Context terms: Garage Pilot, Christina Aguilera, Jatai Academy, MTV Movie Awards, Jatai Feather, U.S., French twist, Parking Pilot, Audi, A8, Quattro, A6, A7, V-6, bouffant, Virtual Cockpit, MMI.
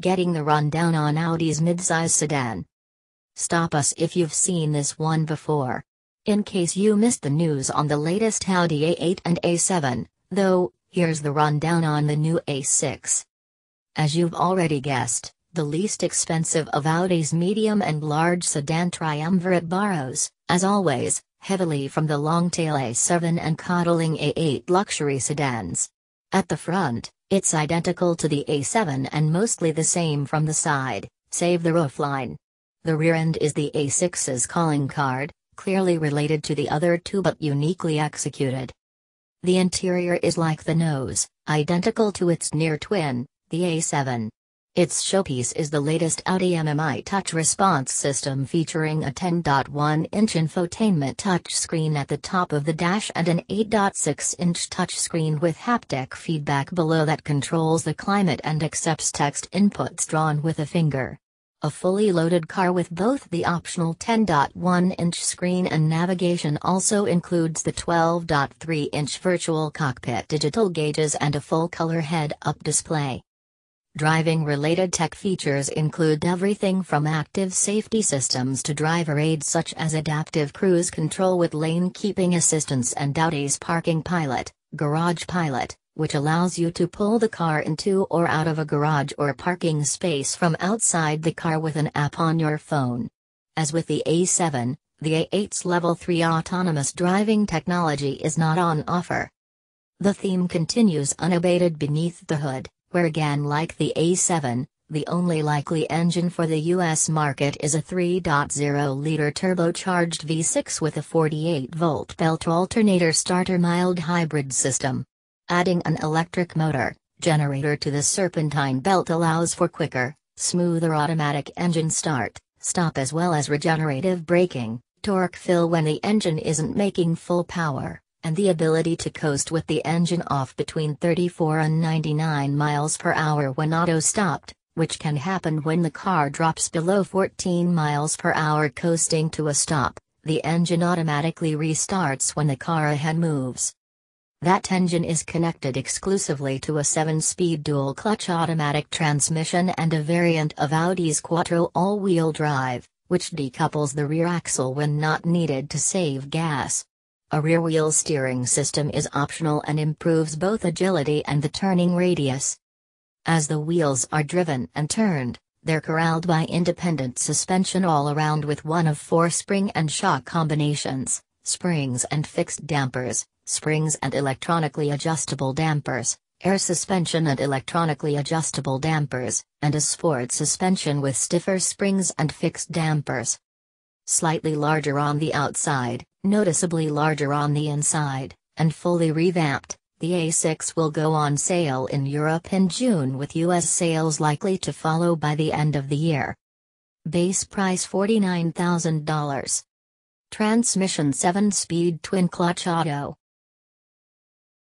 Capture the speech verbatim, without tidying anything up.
Getting the rundown on Audi's midsize sedan. Stop us if you've seen this one before. In case you missed the news on the latest Audi A eight and A seven, though, here's the rundown on the new A six. As you've already guessed, the least expensive of Audi's medium and large sedan triumvirate borrows, as always, heavily from the long-tail A seven and coddling A eight luxury sedans. At the front, it's identical to the A seven and mostly the same from the side, save the roofline. The rear end is the A six's calling card, clearly related to the other two but uniquely executed. The interior is like the nose, identical to its near twin, the A seven. Its showpiece is the latest Audi M M I touch response system featuring a ten point one inch infotainment touchscreen at the top of the dash and an eight point six inch touchscreen with haptic feedback below that controls the climate and accepts text inputs drawn with a finger. A fully loaded car with both the optional ten point one inch screen and navigation also includes the twelve point three inch Virtual Cockpit digital gauges and a full-color head-up display. Driving-related tech features include everything from active safety systems to driver aids such as adaptive cruise control with lane-keeping assistance and Audi's Parking Pilot, Garage Pilot, which allows you to pull the car into or out of a garage or parking space from outside the car with an app on your phone. As with the A seven, the A eight's Level three autonomous driving technology is not on offer. The theme continues unabated beneath the hood, where again like the A seven, the only likely engine for the U S market is a three point oh liter turbocharged V six with a forty-eight volt belt alternator starter mild hybrid system. Adding an electric motor generator to the serpentine belt allows for quicker, smoother automatic engine start, stop as well as regenerative braking, torque fill when the engine isn't making full power, and the ability to coast with the engine off between thirty-four and ninety-nine miles per hour when auto-stopped, which can happen when the car drops below fourteen miles per hour coasting to a stop. The engine automatically restarts when the car ahead moves. That engine is connected exclusively to a seven-speed dual-clutch automatic transmission and a variant of Audi's Quattro all-wheel drive, which decouples the rear axle when not needed to save gas. A rear-wheel steering system is optional and improves both agility and the turning radius. As the wheels are driven and turned, they're corralled by independent suspension all around with one of four spring and shock combinations, springs and fixed dampers, springs and electronically adjustable dampers, air suspension and electronically adjustable dampers, and a sport suspension with stiffer springs and fixed dampers. Slightly larger on the outside, noticeably larger on the inside, and fully revamped, the A six will go on sale in Europe in June with U S sales likely to follow by the end of the year. Base price forty-nine thousand dollars. Transmission seven-speed twin-clutch auto.